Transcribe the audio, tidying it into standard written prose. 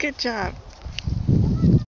Good job.